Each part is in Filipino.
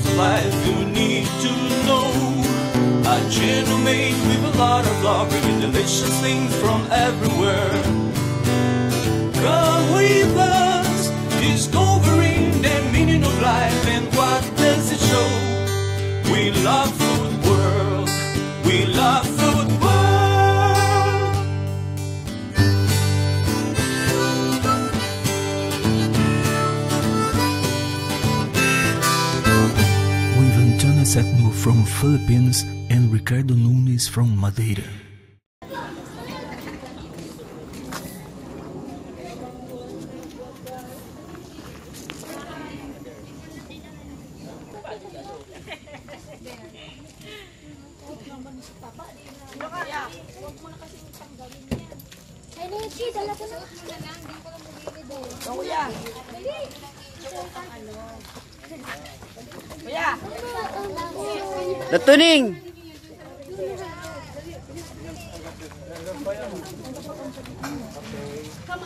of life you need to know. A gentle mate with a lot of love, bringing delicious things from everywhere. Come with us, discovering the meaning of life and what does it show. We love food world, we love food world. With Antonio Setmo from Philippines and Ricardo Nunes from Madeira. Tuning. Come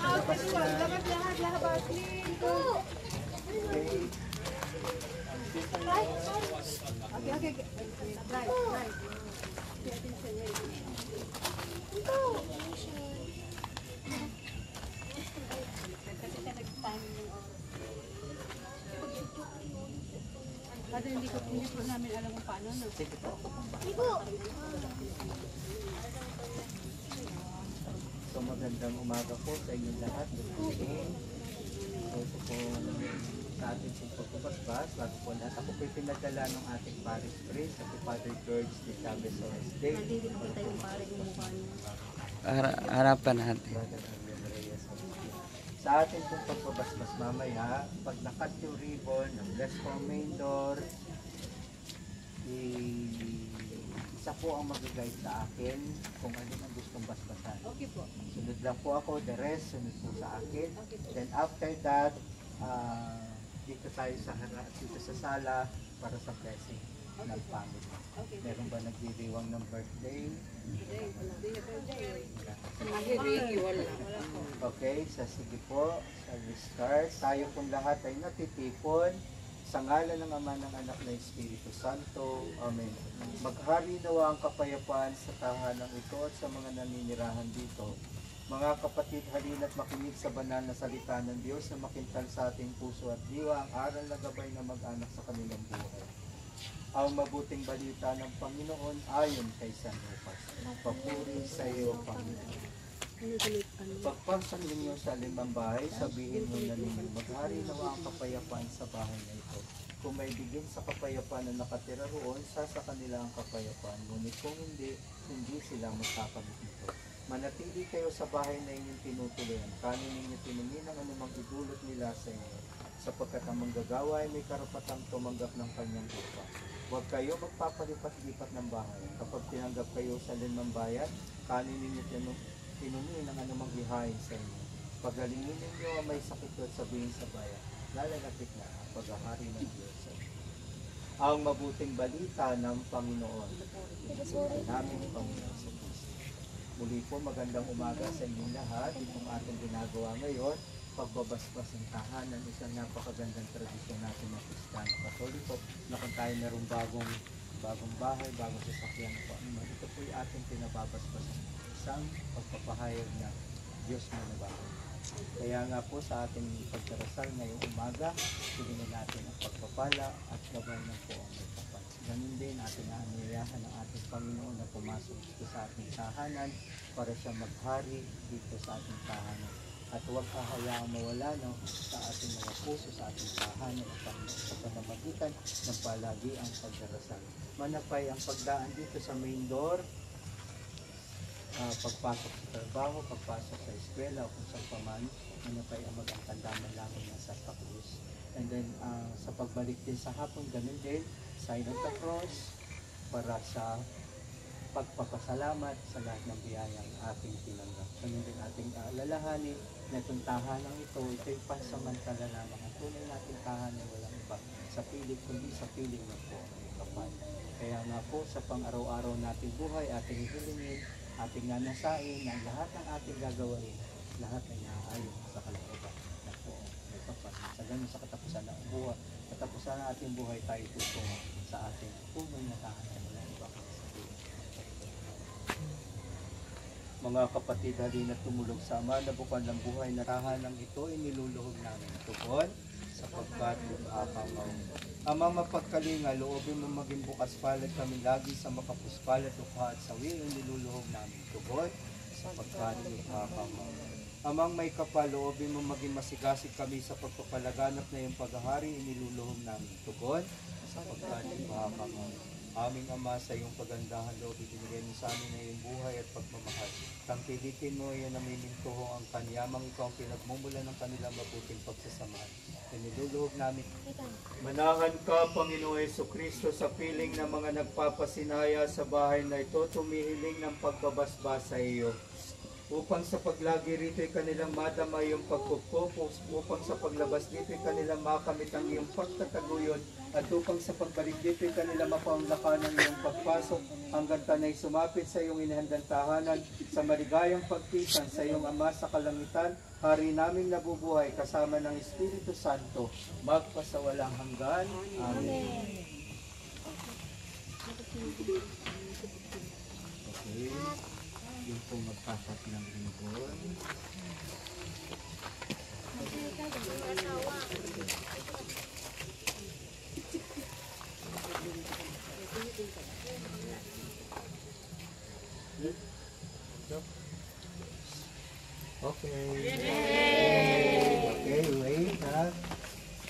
out everyone, dapat lahat clean. Kasi hindi po namin alam kung paano. Sige po. So magandang umaga po sa inyong lahat. Ito po sa ating pagpapasbas. Bago po lahat ako po pinagdala ng ating Padre George at Padre George di Tabeso Street. Nandito po tayong pare ng mukha niya. Harapan natin. Sa ating pong pagbabasbas mamaya, pag nakat yung ribbon ng bless for main door, isa po ang mag-guide sa akin kung ano ang gustong basbasan. Okay po. Sunod lang po ako, the rest sunod po sa akin. Okay po. Then after that, dito tayo sa dito sa sala para sa blessing. Okay. Ng family. Okay. Meron ba nagdiriwang ng birthday? Okay, sa sige po, sa Wiscar, tayo pong lahat ay natitipon sa ngalan ng Ama ng Anak na Espiritu Santo. Amen. Maghari nawa ang kapayapaan sa tahanan ito at sa mga naninirahan dito. Mga kapatid, halina't makinig sa banal na salita ng Diyos na makintal sa ating puso at diwa ang aral na gabay na mag-anak sa kanilang buhay. Ang mabuting balita ng Panginoon ayon kay San Lucas. Papuri sa iyo, Panginoon. Pagpasang ninyo sa limang bahay, sabihin mo na ninyo, maghari nawa ang kapayapaan sa bahay na ito. Kung may bigin sa kapayapaan na nakatira roon, sa kanila ang kapayapaan. Ngunit kung hindi sila makakamit nito. Manatili kayo sa bahay na inyong tinutuloyan. Kanin ninyo tinungin ang anumang idulot nila sa inyo. Sapagkat ang manggagawa ay may karapatang tumanggap ng kanyang lupa. Huwag kayo magpapalipat-lipat ng bahay. Kapag tinanggap kayo sa limang bayan, kanin ninyo tinunin ang anumang lihain sa inyo. Pagalingin ninyo ang may sakit at sabihin sa bayan, lalalapit na ang paghahari ng Diyos sa inyo. Ang mabuting balita ng Panginoon. Pinupuri namin ang Panginoon sa Kristo. Muli po, magandang umaga sa inyong lahat. Itong ating ginagawa ngayon, pagbabasbas ng tahanan, isang napakagandang tradisyon natin ng Kristiyano Katoliko na kung tayo merong bagong bahay, bagong sasakyan po. Ito po yung ating pinababasbas ng isang pagpapahayag na Diyos manabago. Kaya nga po sa ating pagdarasal ngayong umaga, tignan natin ang pagpapala at gabay na po ang may kapal. Ganun din ating naanirahan ng ating Panginoon na pumasok dito sa ating tahanan para siya maghari dito sa ating tahanan. At huwag kahayaang mawala no, sa ating mga puso, sa ating tahanan sa panamagitan ng palagi ang pagdarasal. Manapay ang pagdaan dito sa main door, pagpasok sa trabaho, pagpasok sa eskwela o kung saan paman, manapay ang mag-angkandaman lamang na sa takus. And then sa pagbalik din sa hapon, ganun din, sign of the cross para sa pagpapasalamat sa lahat ng biyayang ating tinanggap. Ganun din ating alalahanin na itong tahanang ito, ito'y pansamantala lamang. Ang tunay nating tahanan, walang iba sa piling, kundi sa piling na po ang kapal. Kaya nga po, sa pang-araw-araw nating buhay, ating hilingin, ating nanasain, ang lahat ng ating gagawin, lahat ay naayon sa kalooban na po ang kapal. Sa ganun sa katapusan ng buhay, katapusan na ating buhay tayo tutungo sa ating tunay na tahanan ng ibang sa Diyos. Mga kapatid, halin na tumulog sama na bukan ng buhay na tahanan ito ay niluluhog namin tukon sa pagkatulog apamaw. Amang mapagkalinga, loobin mo maging bukas palad kami lagi sa makapuspalad lukha at sawin ang niluluhog namin tukon sa pagkatulog apamaw. Amang may kapal, loobin mo maging masigasig kami sa pagpapalaganap na iyong paghahari, iniluluhog namin tugon sa pagkaling mahakama. Aming Ama, sa iyong pagandahan, loobin binigay mo sa amin na iyong buhay at pagmamahal. Tangkilitin mo iyan na mimintuho ang kanyamang ikaw ang pinagmumula ng kanilang mabuting pagsasamahan. Iniluluhog namin. Manahan ka, Panginoon Jesucristo, sa piling ng mga nagpapasinaya sa bahay na ito, tumihiling ng pagbabasbas sa iyo. Upang sa paglagi rito'y kanilang madama iyong pagpupupos, upang sa paglabas dito'y kanilang makamit ang iyong pagtataguyod, at upang sa pagbalik dito'y kanilang mapaunlakan ang iyong pagpasok, hanggang tanay sumapit sa iyong inahandang tahanan, sa maligayang pagkisan sa iyong Ama sa kalangitan, Hari naming nabubuhay kasama ng Espiritu Santo, magpasawalang hanggan. Amen. Okay. Yung po magpapat ng lingkod. Okay. Okay, wait, huh?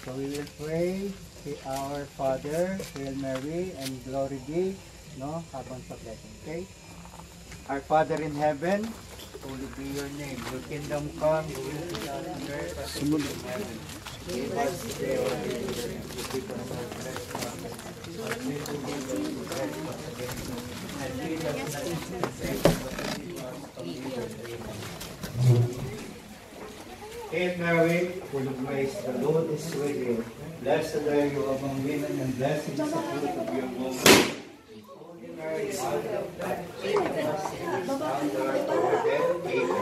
So we will pray to our Father, Hail Mary, and Glory be, no? Habang pag-blessing, okay? Our Father in heaven, holy be your name. Your kingdom come, your will be done on earth as it is in heaven. Give us today our daily bread, and forgive us our trespasses, as we forgive those who trespass against us. And lead us not into temptation, but deliver us from evil. Amen. Hail Mary, full of grace, the Lord is with you. Blessed are you among women, and blessed is the fruit of your womb.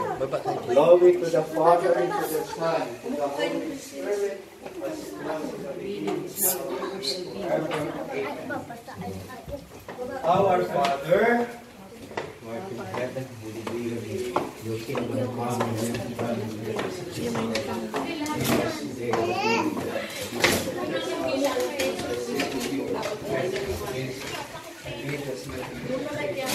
Glory to the Father, and to the Son, and to the Holy Spirit, as it was in the beginning, now and forever. Amen. Our Father, who art in heaven, hallowed be your name. Your kingdom come, your will be done on earth as it is in heaven. Give us today our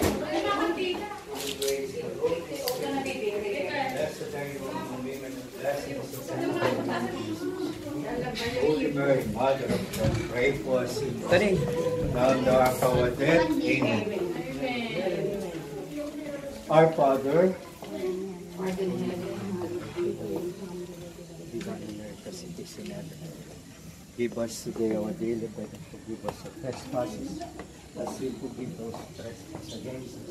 daily bread, Holy Mary, Mother of God, pray for us sinners, now and at our death. Amen. Our Father, who art in heaven, give us today our daily bread, and forgive us our trespasses, as we forgive those who trespass against us.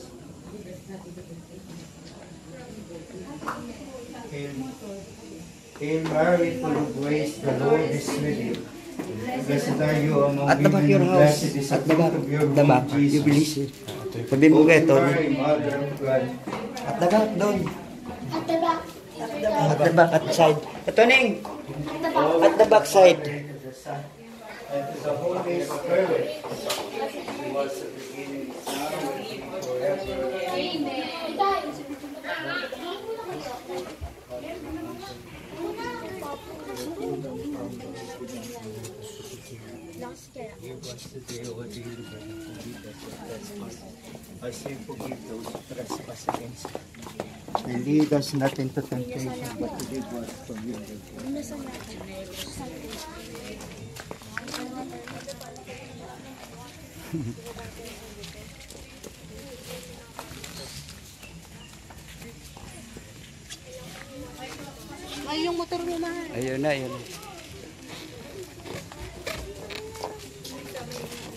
Hail Mary, full of grace, the Lord is with you. Blessed are you among women, and blessed is the fruit of your womb, Jesus. Holy Mary, Mother of God. At the back, doon. At the back. At the back, at the side. Ito, Ning. At the back side. And to the Holy Spirit, who was at the beginning, now and forever. Amen. Give us today our daily bread, and forgive us our trespasses, as we forgive those who trespass against us. And lead us not into temptation, but deliver us from evil. Ay, yung motor mo na. Ayun na, ayun.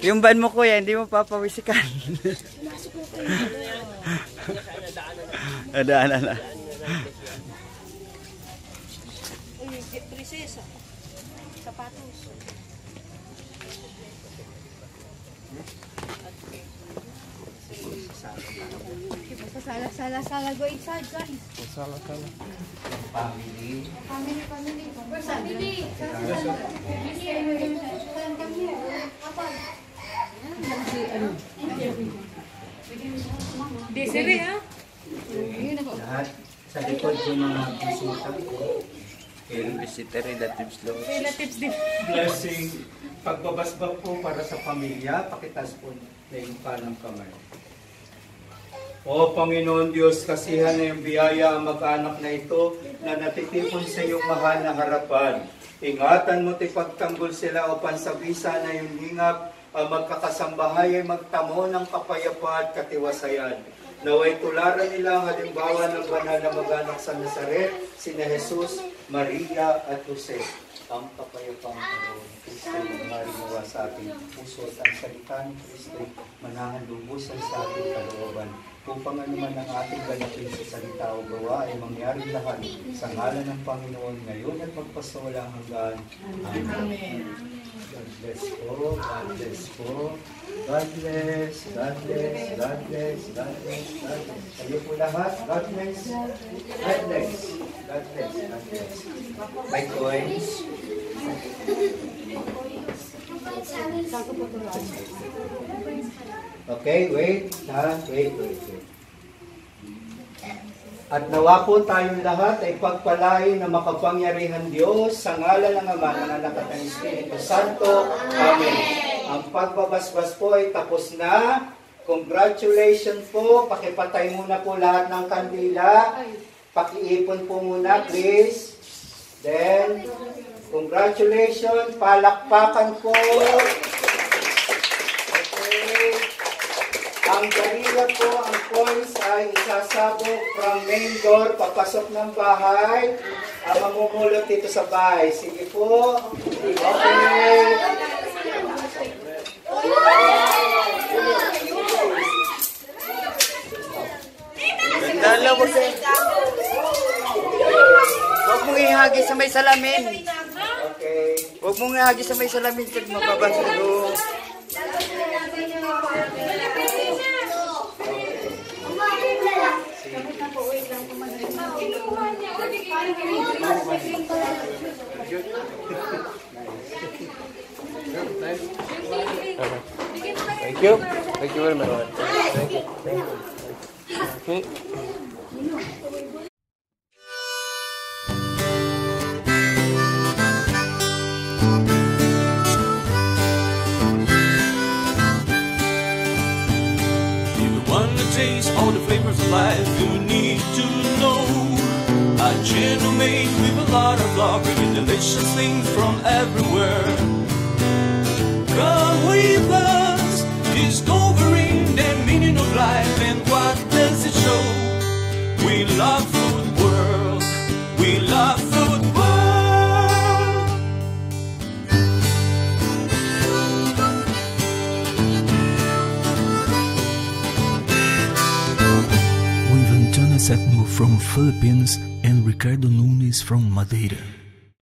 Yung van mo, kuya, hindi mo papawisikan. Nadaanan na. Uy, prinsesa. Sapatos. Pasala-sala go inside, guys. Pasala-sala. Family. Family. Family. Desiree, ha? Lahat sa likod yung mga bisita ko. Yung bisita, relatives lang. Relatives din. Blessing. Pagbabasbang po para sa pamilya, pakitas po na yung panang kamay. O Panginoon Diyos, kasihan na yung biyaya ang mag-anak na ito na natitipon sa iyong mahal na harapan. Ingatan mo't ipagtanggol sila upang sabisa na yung hingap ang magkakasambahay ay magtamo ng kapayapaan at katiwasayan. Naway tularan nila ang halimbawa ng banal na mag-anak sa Nazaret, sina Jesus, Maria at Jose. Ang kapayapang Panginoon, Kristo, marimawa sa ating puso at ang salita ni Kristo, manahandubusan sa ating kalooban. Upang anuman ang ating ganapin sa salita o gawa ay mangyari lahat sa ngalan ng Panginoon ngayon at magpasawalang hanggan. Amen. God bless po, God bless po. God bless, God bless, God bless, God bless, God bless. Sayo po lahat, God bless, God bless, God bless, God bless. May coins. Okay, wait, ha? Wait. At nawa po tayong lahat ay pagpalain na makapangyarihan Diyos sa ngalan ng Ama, ng Anak at ng Espiritu Santo. Amen. Ang pagbabasbas po ay tapos na. Congratulations po. Pakipatay muna po lahat ng kandila. Pakiipon po muna, please. Then, congratulations. Palakpakan po. Ang kanila po, ang coins ay isasabog from main door, papasok ng bahay, ang mamumulot dito sa bahay. Sige po. Okay. Ganda mo siya. Huwag mong ihagi sa may salamin. Okay. Huwag mong ihagi sa may salamin kasi mababasa doon. Thank you. Thank you very much. Thank you. Thank you. Okay. All the flavors of life you need to know. A channel made with a lot of love, bringing delicious things from everywhere. Come with us, discovering the meaning of life and what does it show. We love food world, we love food Nunes from Philippines and Ricardo Nunes from Madeira.